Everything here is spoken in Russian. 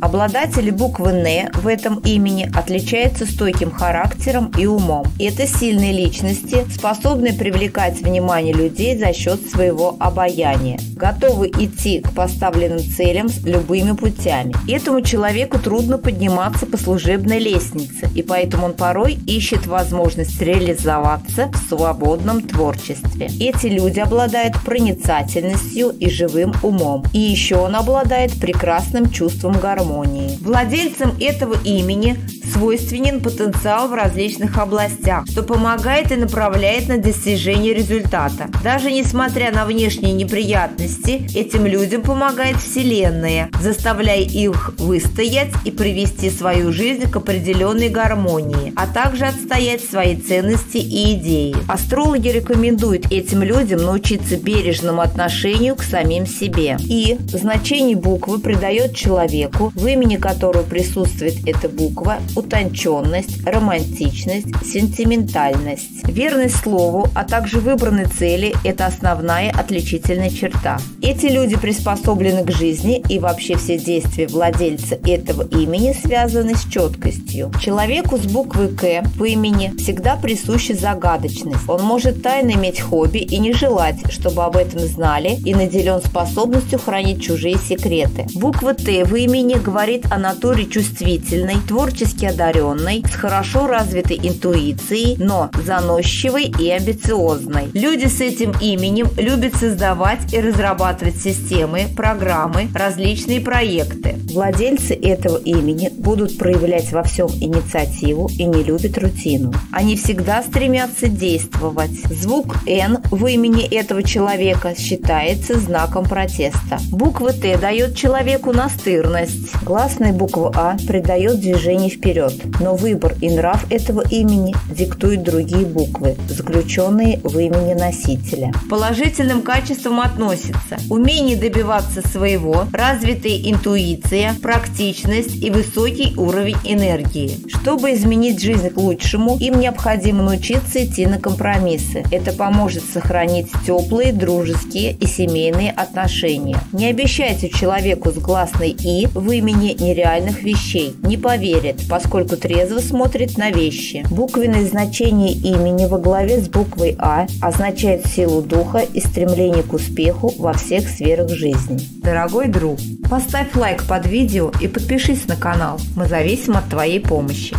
Обладатели буквы «Н» в этом имени отличаются стойким характером и умом. Это сильные личности, способные привлекать внимание людей за счет своего обаяния, готовы идти к поставленным целям любыми путями. Этому человеку трудно подниматься по служебной лестнице, и поэтому он порой ищет возможность реализоваться в свободном творчестве. Эти люди обладают проницательностью и живым умом, и еще он обладает прекрасным чувством гармонии. Владельцам этого имени свойственен потенциал в различных областях, что помогает и направляет на достижение результата. Даже несмотря на внешние неприятности, этим людям помогает Вселенная, заставляя их выстоять и привести свою жизнь к определенной гармонии, а также отстоять свои ценности и идеи. Астрологи рекомендуют этим людям научиться бережному отношению к самим себе. И значение буквы придает человеку, в имени которого присутствует эта буква, утонченность, романтичность, сентиментальность. Верность слову, а также выбранной цели – это основная отличительная черта. Эти люди приспособлены к жизни, и вообще все действия владельца этого имени связаны с четкостью. Человеку с буквы «К» по имени всегда присуща загадочность. Он может тайно иметь хобби и не желать, чтобы об этом знали, и наделен способностью хранить чужие секреты. Буква «Т» в имени говорит о натуре чувствительной, творчески одаренной, с хорошо развитой интуицией, но заносчивой и амбициозной. Люди с этим именем любят создавать и разрабатывать системы, программы, различные проекты. Владельцы этого имени будут проявлять во всем инициативу и не любят рутину. Они всегда стремятся действовать. Звук «Н» в имени этого человека считается знаком протеста. Буква «Т» дает человеку настырность. Гласная буква «А» придает движение вперед, но выбор и нрав этого имени диктуют другие буквы, заключенные в имени носителя. Положительным качеством относятся умение добиваться своего, развитая интуиция, практичность и высокий уровень энергии. Чтобы изменить жизнь к лучшему, им необходимо научиться идти на компромиссы. Это поможет сохранить теплые, дружеские и семейные отношения. Не обещайте человеку с гласной «и» в имени нереальных вещей. Не поверит, поскольку трезво смотрит на вещи. Буквенное значение имени во главе с буквой «А» означает силу духа и стремление к успеху во всех сферах жизни. Дорогой друг, поставь лайк под видео и подпишись на канал. Мы зависим от твоей помощи.